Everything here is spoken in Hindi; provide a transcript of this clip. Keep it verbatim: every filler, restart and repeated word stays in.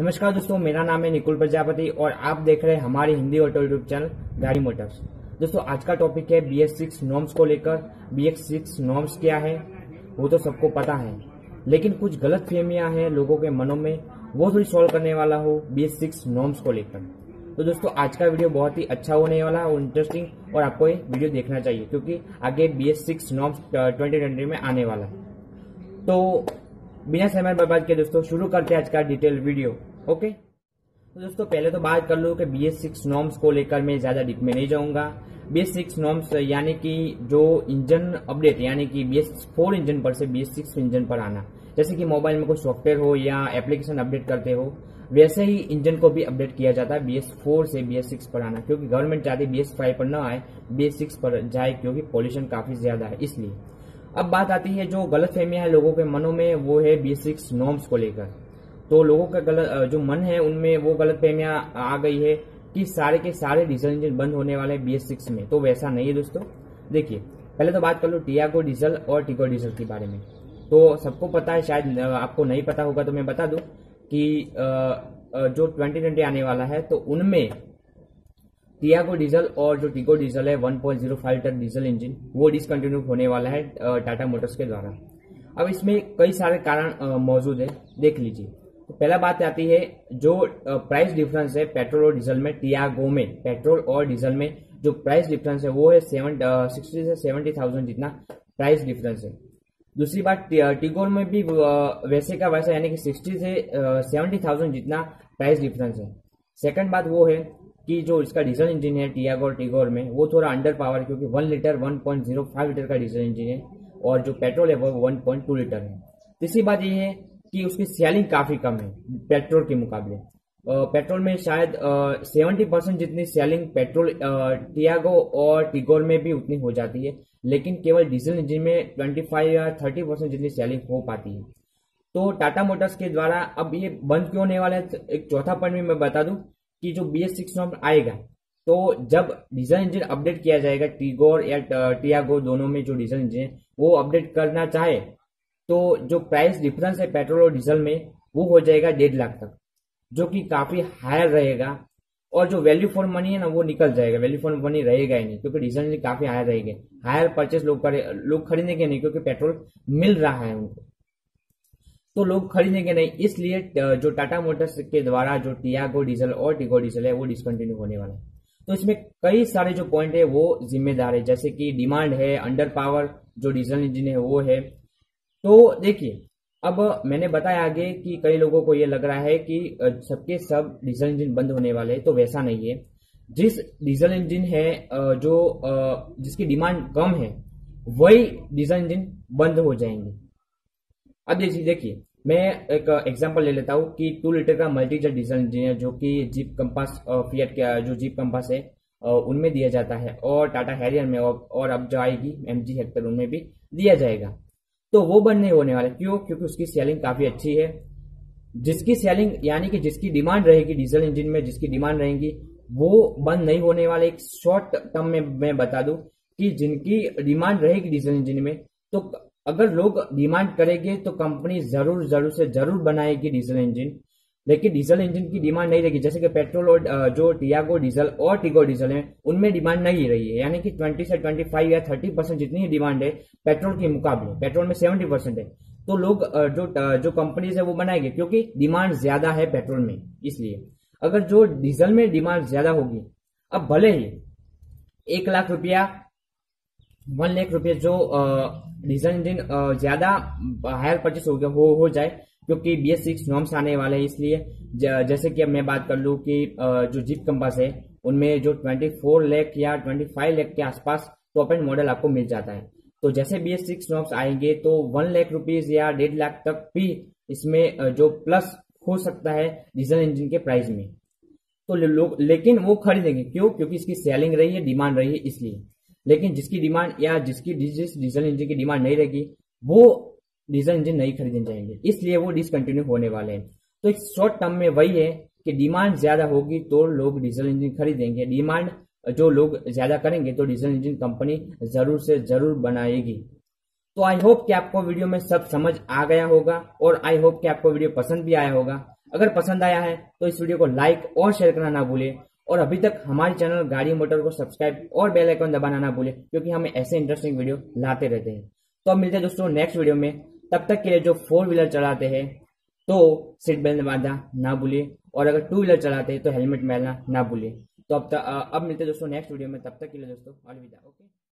नमस्कार दोस्तों, मेरा नाम है निकुल प्रजापति और आप देख रहे हैं हमारे हिंदी ऑटो यूट्यूब चैनल गाड़ी मोटर्स। दोस्तों, आज का टॉपिक है बीएस सिक्स नॉर्म्स को लेकर। बीएस सिक्स नॉर्म्स क्या है वो तो सबको पता है, लेकिन कुछ गलत फहमियां हैं लोगों के मनों में, वो थोड़ी सॉल्व करने वाला हो बीएस सिक्स नॉर्म्स को लेकर। तो दोस्तों, आज का वीडियो बहुत ही अच्छा होने वाला है और इंटरेस्टिंग, और आपको ये वीडियो देखना चाहिए क्योंकि आगे BS six norms twenty twenty में आने वाला है। तो बिना समय बर्बाद के दोस्तों शुरू करते हैं आज का डिटेल वीडियो। ओके, तो दोस्तों पहले तो बात कर लूं कि बीएस सिक्स नॉर्म्स को लेकर मैं ज्यादा डीप में नहीं जाऊंगा। बीएस सिक्स नॉर्म्स यानी कि जो इंजन अपडेट, यानी कि बीएस फोर इंजन पर से बीएस सिक्स इंजन पर आना, जैसे कि मोबाइल में कोई सॉफ्टवेयर हो या एप्लीकेशन अपडेट करते हो, वैसे ही इंजन को भी अपडेट किया जाता है बीएस फोर से बीएस सिक्स पर आना, क्योंकि गवर्नमेंट चाहती है बीएस फाइव पर न आए, बीएस सिक्स पर जाए क्योंकि पॉल्यूशन काफी ज्यादा है। इसलिए अब बात आती है जो गलतफहमियां है लोगों के मनों में, वो है बीएस सिक्स नॉर्म्स को लेकर। तो लोगों का गलत जो मन है उनमें वो गलतफहमियां आ गई है कि सारे के सारे डीजल इंजन बंद होने वाले हैं बीएस सिक्स में, तो वैसा नहीं है दोस्तों। देखिए, पहले तो बात कर लो टियागो डीजल और टिगो डीजल के बारे में। तो सबको पता है, शायद आपको नहीं पता होगा तो मैं बता दूं कि जो ट्वेंटी ट्वेंटी आने वाला है तो उनमें टियागो डीजल और जो टिको डीजल है one point zero five litre diesel engine, वो डिसकंटिन्यू होने वाला है टाटा मोटर्स के द्वारा। अब इसमें कई सारे कारण मौजूद है, देख लीजिए। तो पहला बात आती है जो प्राइस डिफरेंस है पेट्रोल और डीजल में। टियागो में पेट्रोल और डीजल में जो प्राइस डिफरेंस है वो है सिक्सटी से सेवेंटी थाउजेंड जितना प्राइस डिफरेंस है। दूसरी बात, टिगोर में भी वैसे का वैसा, यानी कि सिक्सटी से सेवेंटी थाउजेंड जितना प्राइस डिफरेंस है। सेकेंड बात वो है कि जो इसका डीजल इंजन है टियागो और टिगोर में, वो थोड़ा अंडर पावर, क्योंकि one litre one point zero five litre का डीजल इंजन है और जो पेट्रोल है वो वन पॉइंट टू लीटर है। तीसरी बात ये है कि उसकी सेलिंग काफी कम है पेट्रोल के मुकाबले। पेट्रोल में शायद सेवेंटी परसेंट जितनी सेलिंग पेट्रोल टियागो और टिगोर में भी उतनी हो जाती है, लेकिन केवल डीजल इंजन में ट्वेंटी फाइव या थर्टी परसेंट जितनी सेलिंग हो पाती है। तो टाटा मोटर्स के द्वारा अब ये बंद क्यों होने वाला है, एक चौथा पॉइंट में मैं बता दूं कि जो बीएस सिक्स नॉर्म आएगा तो जब डीजल इंजन अपडेट किया जाएगा, टिगोर या टियागो दोनों में जो डीजल इंजन है वो अपडेट करना चाहे तो जो प्राइस डिफरेंस है पेट्रोल और डीजल में वो हो जाएगा डेढ़ लाख तक, जो कि काफी हायर रहेगा। और जो वैल्यू फॉर मनी है ना वो निकल जाएगा, वैल्यू फॉर मनी रहेगा ही नहीं, क्योंकि डीजल इंजन काफी हायर रहेगा, हायर परचेस लोग लोग खरीदेंगे नहीं, क्योंकि पेट्रोल मिल रहा है उनको तो लोग खरीदेंगे नहीं। इसलिए जो टाटा मोटर्स के द्वारा जो टियागो डीजल और टिको डीजल है वो डिसकंटिन्यू होने वाला है। तो इसमें कई सारे जो पॉइंट है वो जिम्मेदार है, जैसे कि डिमांड है, अंडर पावर जो डीजल इंजन है वो है। तो देखिए, अब मैंने बताया आगे कि कई लोगों को ये लग रहा है कि सबके सब डीजल इंजन बंद होने वाले हैं, तो वैसा नहीं है। जिस डीजल इंजन है जो जिसकी डिमांड कम है वही डीजल इंजन बंद हो जाएंगे। अब देखिए, मैं एक एग्जांपल ले लेता हूं कि टू लीटर का मल्टीजेट डीजल इंजन है जो कि जीप कम्पास फियट के जो जीप कम्पास है उनमें दिया जाता है, और टाटा हैरियर में और अब जो आएगी एमजी हेक्टर उनमें भी दिया जाएगा, तो वो बंद नहीं होने वाला। क्यों? क्योंकि उसकी सेलिंग काफी अच्छी है। जिसकी सेलिंग यानी कि जिसकी डिमांड रहेगी डीजल इंजिन में, जिसकी डिमांड रहेगी वो बंद नहीं होने वाले। एक शॉर्ट टर्म में मैं बता दूं कि जिनकी डिमांड रहेगी डीजल इंजिन में, तो अगर लोग डिमांड करेंगे तो कंपनी जरूर जरूर से जरूर बनाएगी डीजल इंजन, लेकिन डीजल इंजन की डिमांड नहीं रहेगी। जैसे कि पेट्रोल और जो टियागो डीजल और टिगो डीजल है उनमें डिमांड नहीं रही है, यानी कि ट्वेंटी से ट्वेंटी फाइव या थर्टी परसेंट जितनी ही डिमांड है पेट्रोल के मुकाबले, पेट्रोल में सेवेंटी परसेंट है, तो लोग जो जो कंपनीज है वो बनाएंगे क्योंकि डिमांड ज्यादा है पेट्रोल में। इसलिए अगर जो डीजल में डिमांड ज्यादा होगी, अब भले ही एक लाख रुपया वन लाख रुपये जो डीजल इंजन ज्यादा हायर परचेस हो गया हो हो जाए, क्योंकि बीएस सिक्स नॉर्म्स आने वाले हैं। इसलिए जैसे कि अब मैं बात कर लूँ कि जो जीप कम्पास है उनमें जो ट्वेंटी फोर लाख या ट्वेंटी फाइव लाख के आसपास टॉप एंड मॉडल आपको मिल जाता है, तो जैसे बीएस सिक्स नॉर्म्स आएंगे तो वन लाख रुपीज या डेढ़ लाख तक भी इसमें जो प्लस हो सकता है डीजल इंजन के प्राइस में, तो लोग लेकिन वो खरीदेंगे। क्यों? क्योंकि इसकी सेलिंग रही है, डिमांड रही है। इसलिए लेकिन जिसकी डिमांड या जिसकी जिस डीजल इंजन की डिमांड नहीं रहेगी वो डीजल इंजन नहीं खरीदने जाएंगे, इसलिए वो डिसकंटिन्यू होने वाले हैं। तो इस शॉर्ट टर्म में वही है कि डिमांड ज्यादा होगी तो लोग डीजल इंजन खरीदेंगे, डिमांड जो लोग ज्यादा करेंगे तो डीजल इंजन कंपनी जरूर से जरूर बनाएगी। तो आई होप कि आपको वीडियो में सब समझ आ गया होगा और आई होप कि आपको वीडियो पसंद भी आया होगा। अगर पसंद आया है तो इस वीडियो को लाइक और शेयर करना ना भूले, और अभी तक हमारे चैनल गाड़ी मोटर को सब्सक्राइब और बेल आइकन दबाना ना भूले, क्योंकि हमें ऐसे इंटरेस्टिंग वीडियो लाते रहते हैं। तो अब मिलते हैं दोस्तों नेक्स्ट वीडियो में। तब तक के लिए जो फोर व्हीलर चलाते हैं तो सीट बेल्ट बांधना ना भूले, और अगर टू व्हीलर चलाते हैं तो हेलमेट पहनना ना भूले। तो अब अब मिलते हैं दोस्तों नेक्स्ट वीडियो में। तब तक के लिए दोस्तों अलविदा। ओके।